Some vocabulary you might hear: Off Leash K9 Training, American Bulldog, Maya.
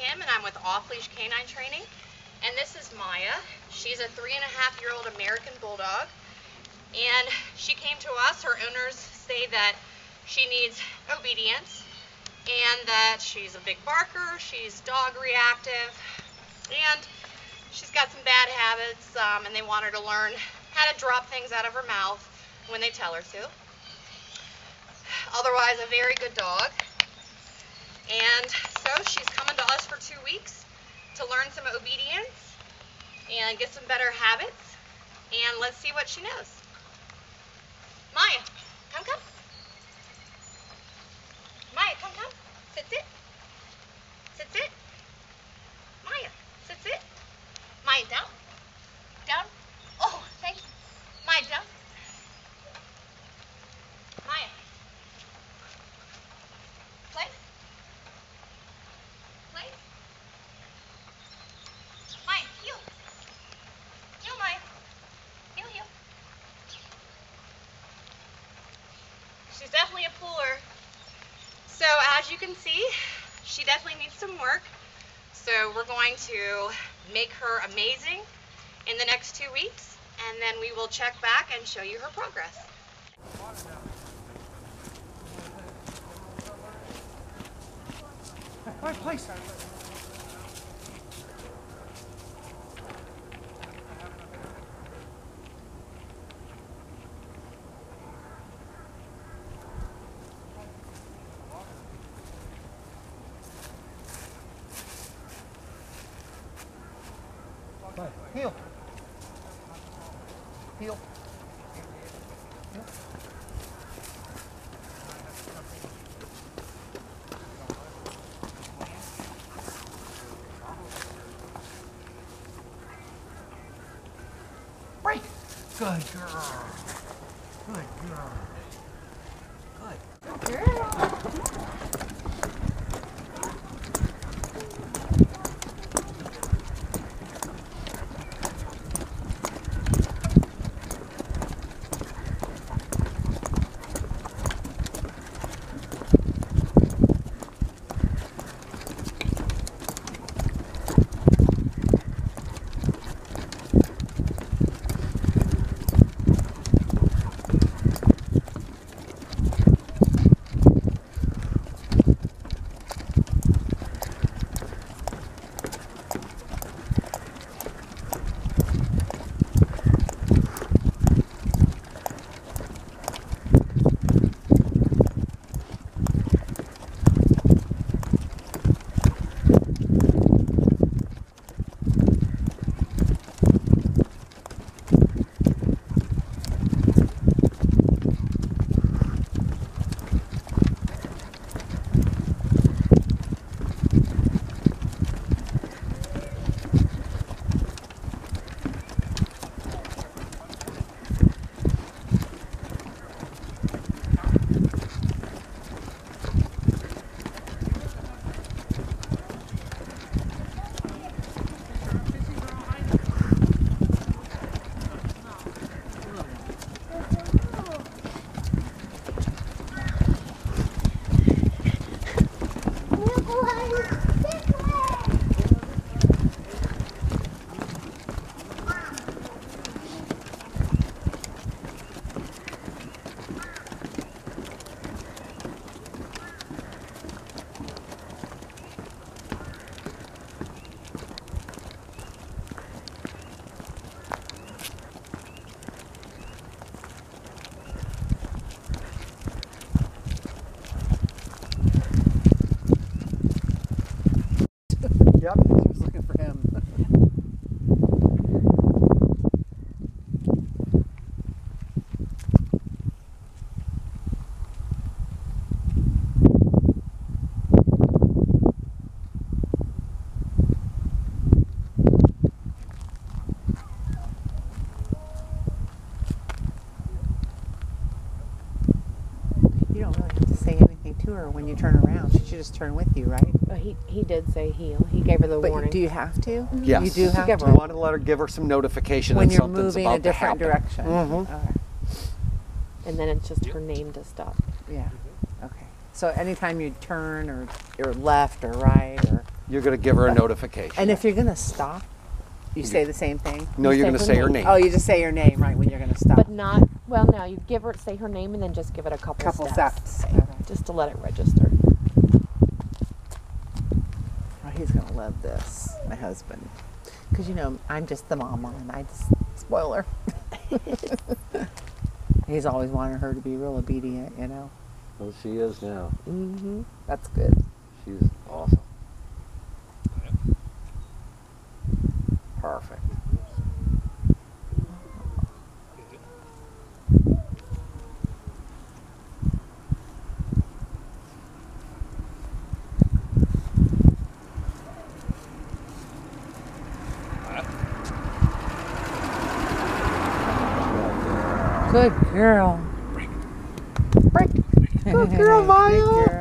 Kim, and I'm with Off Leash K9 Training. And this is Maya. She's a 3.5-year-old American Bulldog. And she came to us. Her owners say that she needs obedience and that she's a big barker, she's dog reactive, and she's got some bad habits, and they want her to learn how to drop things out of her mouth when they tell her to. Otherwise, a very good dog. And so she's coming to us for 2 weeks to learn some obedience and get some better habits. And let's see what she knows. Maya, come, come. Maya, come, come. Sit, sit. Sit, sit. Maya, sit, sit. Maya, down. Down. Oh, thank you. Maya, down. Maya. Place. She's definitely a puller. So as you can see, she definitely needs some work. So we're going to make her amazing in the next 2 weeks, and then we will check back and show you her progress. My place. Heel. Heel. Heel. Break. Good girl. Good girl. Good. Good girl. Yep, she was looking for him. You don't really have to say anything to her when you turn around. She should just turn with you, right? He did say heel. He gave her the warning. But do you have to? Yes. You do have to. I wanted to let her give her some notification when you're moving in a different direction. Mm-hmm. Okay. And then it's just her name to stop. Yeah. Okay. So anytime you turn or left or right or you're going to give her a notification. And if you're going to stop, you say the same thing? No, you're going to say her name. Oh, you just say your name right when you're going to stop. But not, well, no, you give her, say her name and then just give it a couple steps. Okay. Just to let it register. Oh, he's going to love this, my husband. Because, you know, I'm just the mama and I just spoil her. He's always wanted her to be real obedient, you know. Well, she is now. Mm-hmm. That's good. She's awesome. Perfect. Good girl. Break. Break. Good girl, Maya. Good girl.